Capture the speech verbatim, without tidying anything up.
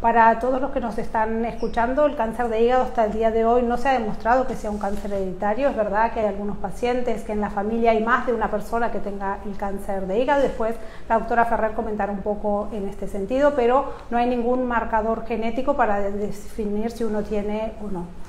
Para todos los que nos están escuchando, el cáncer de hígado hasta el día de hoy no se ha demostrado que sea un cáncer hereditario. Es verdad que hay algunos pacientes que en la familia hay más de una persona que tenga el cáncer de hígado. Después la doctora Ferrer comentará un poco en este sentido, pero no hay ningún marcador genético para definir si uno tiene o no.